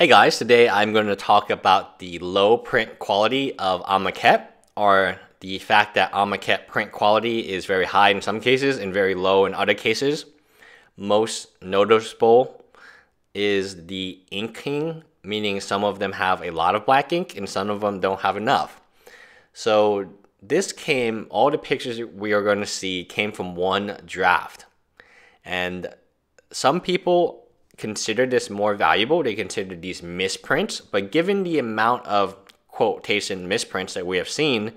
Hey guys, today I'm going to talk about the low print quality of Amonkhet, or the fact that Amonkhet print quality is very high in some cases and very low in other cases. Most noticeable is the inking, meaning some of them have a lot of black ink and some of them don't have enough. So this came, all the pictures we are going to see came from one draft. And some people consider this more valuable. They consider these misprints, but given the amount of quotation misprints that we have seen,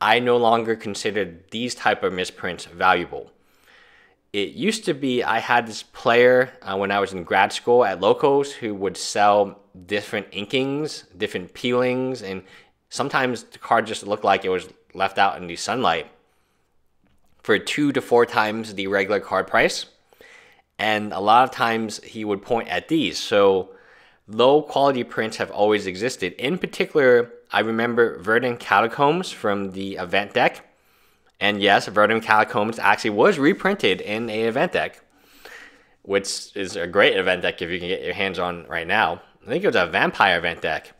I no longer consider these type of misprints valuable. It used to be I had this player when I was in grad school at Locos who would sell different inkings, different peelings, and sometimes the card just looked like it was left out in the sunlight for 2 to 4 times the regular card price. And a lot of times he would point at these. So low quality prints have always existed. In particular, I remember Verdant Catacombs from the event deck. And yes, Verdant Catacombs actually was reprinted in an event deck, which is a great event deck if you can get your hands on right now. I think it was a vampire event deck.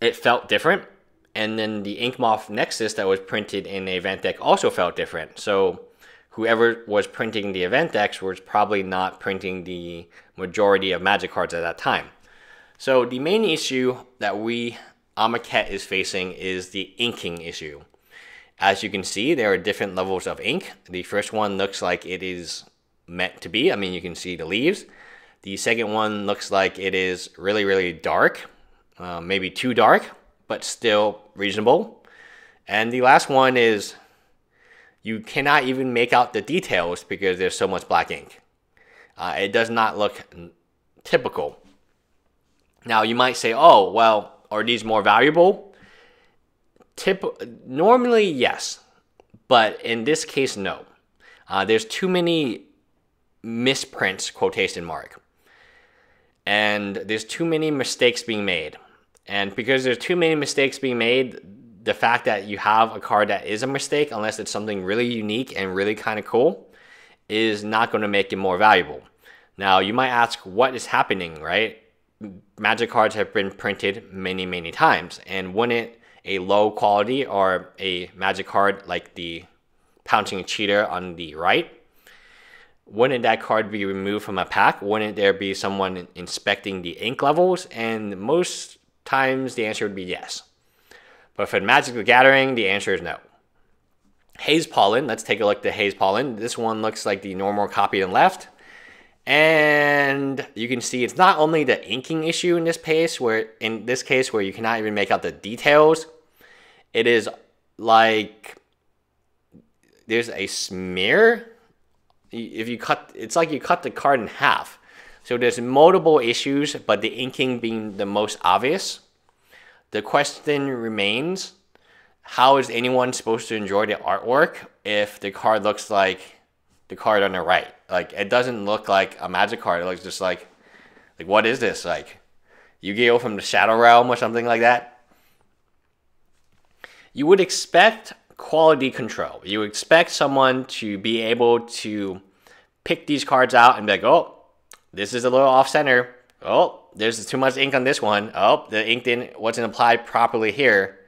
It felt different. And then the Inkmoth Nexus that was printed in an event deck also felt different. So whoever was printing the event decks was probably not printing the majority of Magic cards at that time. So the main issue that Amonkhet is facing is the inking issue. As you can see, there are different levels of ink. The first one looks like it is meant to be. I mean, you can see the leaves. The second one looks like it is really, really dark. Maybe too dark, but still reasonable. And the last one is you cannot even make out the details because there's so much black ink. It does not look typical. Now you might say, oh, well, are these more valuable? Normally, yes. But in this case, no. There's too many misprints, quotation mark. And there's too many mistakes being made. And because there's too many mistakes being made, the fact that you have a card that is a mistake, unless it's something really unique and really kind of cool, is not going to make it more valuable. Now, you might ask, what is happening, right? Magic cards have been printed many, many times. And wouldn't a low quality or a Magic card like the Pouncing Cheater on the right, wouldn't that card be removed from a pack? Wouldn't there be someone inspecting the ink levels? And most times the answer would be yes. But for Magic the Gathering, the answer is no. Haze pollen. Let's take a look at Haze pollen. This one looks like the normal copy and left. And you can see it's not only the inking issue in this case, where you cannot even make out the details. It is like there's a smear. If you cut, it's like you cut the card in half. So there's multiple issues, but the inking being the most obvious. The question remains, how is anyone supposed to enjoy the artwork if the card looks like the card on the right? Like, it doesn't look like a Magic card. It looks just like what is this? Like Yu-Gi-Oh from the Shadow Realm or something like that? You would expect quality control. You would expect someone to be able to pick these cards out and be like, oh, this is a little off-center. Oh, there's too much ink on this one. Oh, the ink wasn't applied properly here.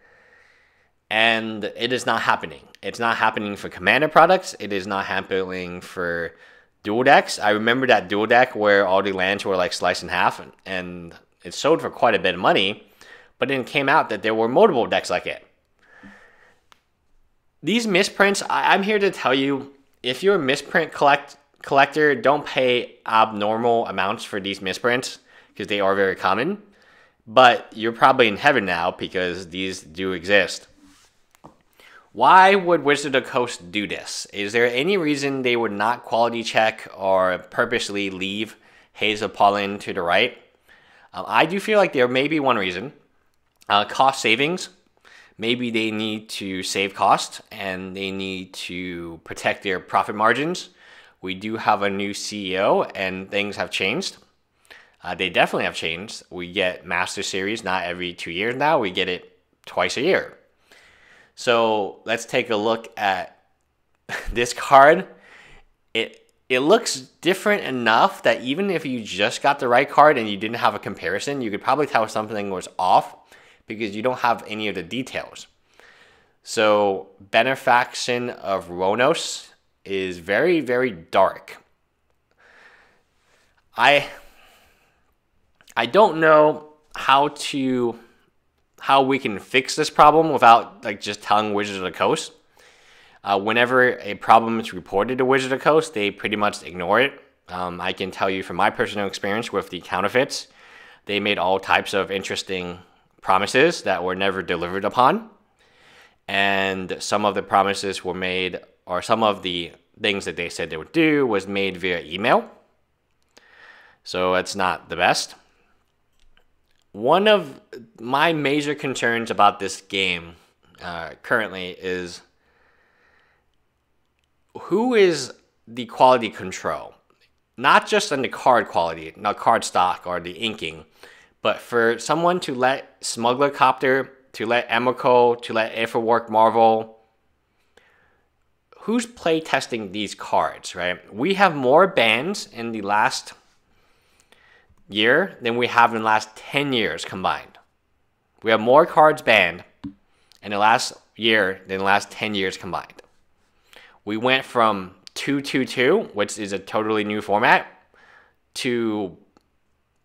And it is not happening. It's not happening for Commander products. It is not happening for dual decks. I remember that dual deck where all the lands were like sliced in half, and it sold for quite a bit of money. But then it came out that there were multiple decks like it. These misprints, I'm here to tell you, if you're a misprint collector, don't pay abnormal amounts for these misprints, because they are very common, but you're probably in heaven now because these do exist. Why would Wizard of the Coast do this? Is there any reason they would not quality check or purposely leave Haze pollen to the right? I do feel like there may be one reason. Cost savings. Maybe they need to save cost and they need to protect their profit margins. We do have a new CEO and things have changed. They definitely have changed. We get Master Series not every 2 years now. We get it twice a year. So let's take a look at this card. It it looks different enough that even if you just got the right card and you didn't have a comparison, you could probably tell something was off because you don't have any of the details. So Benefaction of Ronos is very, very dark. I don't know how we can fix this problem without like just telling Wizard of the Coast. Whenever a problem is reported to Wizard of the Coast, they pretty much ignore it. I can tell you from my personal experience with the counterfeits, they made all types of interesting promises that were never delivered upon. And some of the promises were made, or some of the things that they said they would do was made via email. So it's not the best. One of my major concerns about this game currently is who is the quality control? Not just on the card quality, not card stock or the inking, but for someone to let Smuggler Copter, to let Amonkhet, to let Aetherwork Marvel. Who's play testing these cards, right? We have more bans in the last year than we have in the last 10 years combined. We have more cards banned in the last year than the last 10 years combined. We went from 2-2-2, which is a totally new format, to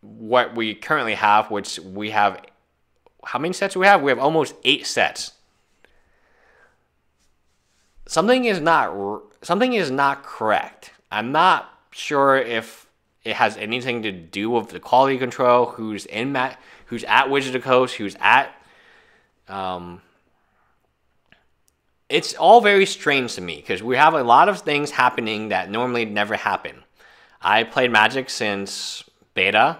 what we currently have, which we have. How many sets do we have? We have almost 8 sets. Something is not correct. I'm not sure if it has anything to do with the quality control, who's at Wizard of the Coast, who's at. It's all very strange to me because we have a lot of things happening that normally never happen. I played Magic since beta.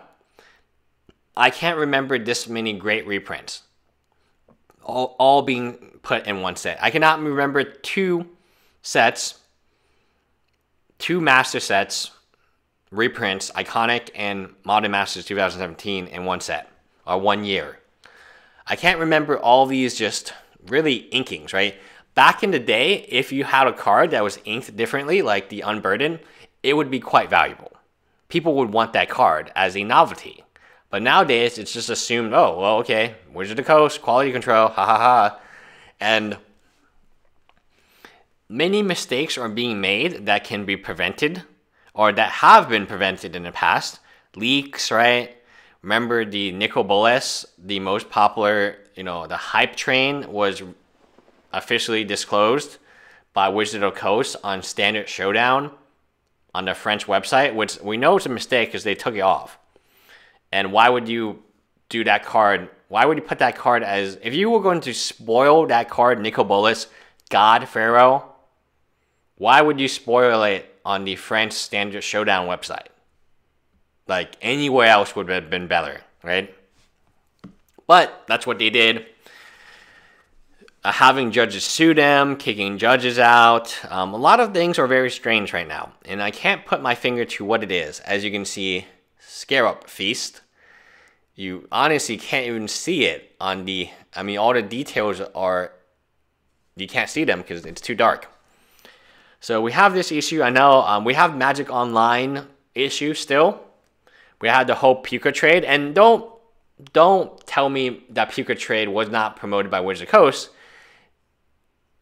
I can't remember this many great reprints, all being put in one set. I cannot remember 2 master sets, reprints, Iconic and Modern Masters 2017 in one set, or one year. I can't remember all these just really inkings, right? Back in the day, if you had a card that was inked differently, like the Unburden, it would be quite valuable. People would want that card as a novelty. But nowadays, it's just assumed, oh, well, okay, Wizard of the Coast, quality control, ha ha ha. And many mistakes are being made that can be prevented, or that have been prevented in the past. Leaks, right? Remember the Nicol Bolas, the most popular, you know, the hype train was officially disclosed by Wizard of the Coast on Standard Showdown on the French website, which we know is a mistake because they took it off. And why would you do that card? Why would you put that card as... If you were going to spoil that card, Nicol Bolas, God Pharaoh, why would you spoil it on the French Standard Showdown website? Like, anywhere else would have been better, right? But that's what they did. Having judges sue them, kicking judges out. A lot of things are very strange right now. And I can't put my finger to what it is. As you can see... Scarab Feast. You honestly can't even see it on the... I mean, all the details are... You can't see them because it's too dark. So we have this issue. I know we have Magic Online issue still. We had the whole Puka Trade. And don't tell me that Puka Trade was not promoted by Wizard of the Coast.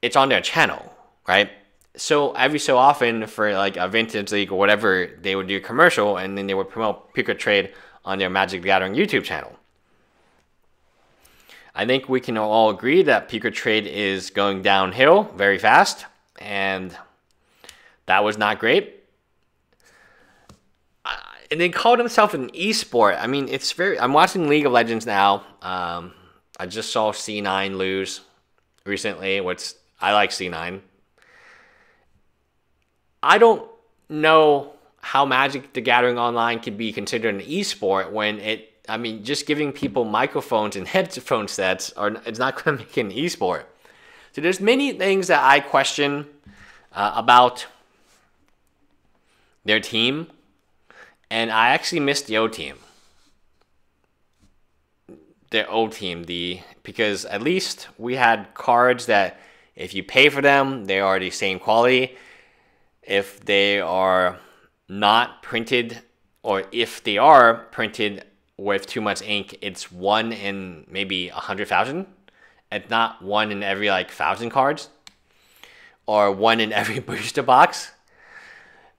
It's on their channel, right? So every so often for like a vintage league or whatever, they would do a commercial and then they would promote Puka Trade on their Magic the Gathering YouTube channel. I think we can all agree that Puka Trade is going downhill very fast, and that was not great. And they called himself an esport. I mean, it's very... I'm watching League of Legends now. I just saw C9 lose recently, which I like C9. I don't know how Magic the Gathering Online can be considered an esport when it... I mean, just giving people microphones and headphone sets, it's not going to make it an esport. So there's many things that I question about their team. And I actually miss the old team. Their old team, because at least we had cards that if you pay for them, they are the same quality. If they are not printed, or if they are printed with too much ink, it's one in maybe 100,000. It's not one in every like 1,000 cards, or one in every booster box.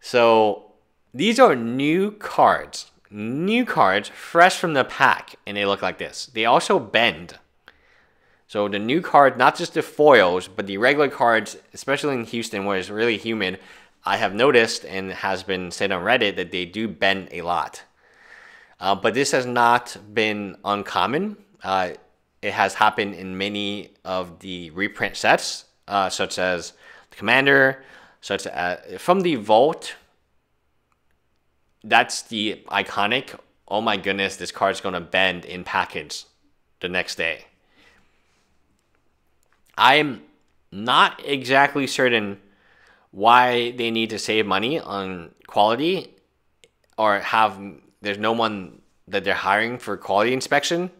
So these are new cards fresh from the pack, and they look like this. They also bend. So the new cards, not just the foils, but the regular cards, especially in Houston where it's really humid, I have noticed and has been said on Reddit that they do bend a lot. But this has not been uncommon. It has happened in many of the reprint sets, such as the Commander, such as from the Vault. That's the iconic. Oh my goodness, this card's gonna bend in package the next day. I'm not exactly certain why they need to save money on quality, or have there's no one that they're hiring for quality inspection.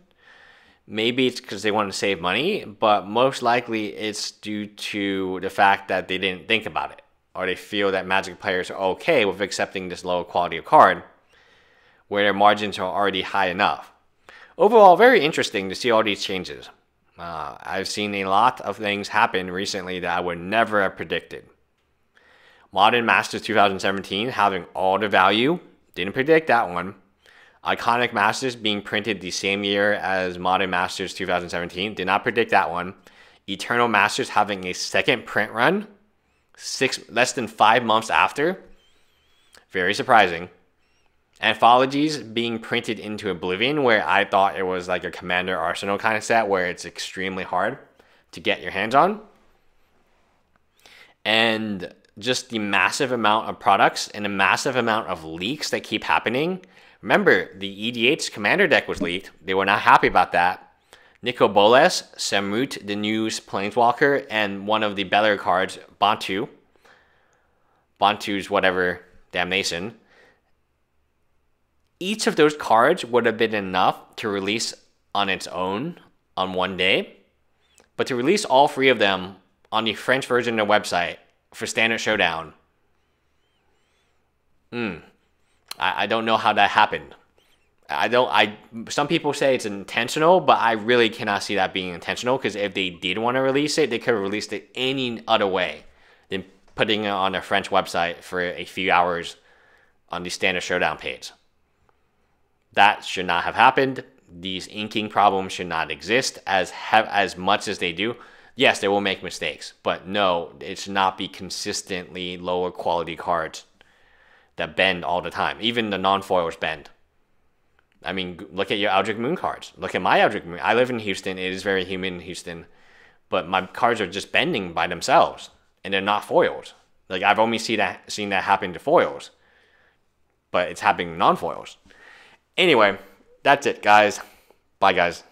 Maybe it's because they want to save money, but most likely it's due to the fact that they didn't think about it, or they feel that Magic players are okay with accepting this low quality of card where their margins are already high enough. Overall, very interesting to see all these changes. I've seen a lot of things happen recently that I would never have predicted. Modern Masters 2017 having all the value, didn't predict that one. Iconic Masters being printed the same year as Modern Masters 2017, did not predict that one. Eternal Masters having a second print run, less than 5 months after, very surprising. Anthologies being printed into Oblivion, where I thought it was like a Commander Arsenal kind of set where it's extremely hard to get your hands on. And just the massive amount of products and the massive amount of leaks that keep happening. Remember, the EDH Commander deck was leaked. They were not happy about that. Nicol Bolas, Samut, the new Planeswalker, and one of the better cards, Bantu. Bantu's whatever, Damnation. Each of those cards would have been enough to release on its own on one day, but to release all 3 of them on the French version of their website for Standard Showdown. I don't know how that happened. Some people say it's intentional, but I really cannot see that being intentional, because if they did want to release it, they could have released it any other way than putting it on a French website for a few hours on the Standard Showdown page. That should not have happened. These inking problems should not exist as much as they do. Yes, they will make mistakes, but no, it should not be consistently lower quality cards that bend all the time. Even the non-foils bend. I mean, look at your Aldrich Moon cards. Look at my Aldrich Moon. I live in Houston. It is very humid in Houston. But my cards are just bending by themselves. And they're not foils. Like, I've only seen that happen to foils. But it's happening to non-foils. Anyway, that's it, guys. Bye, guys.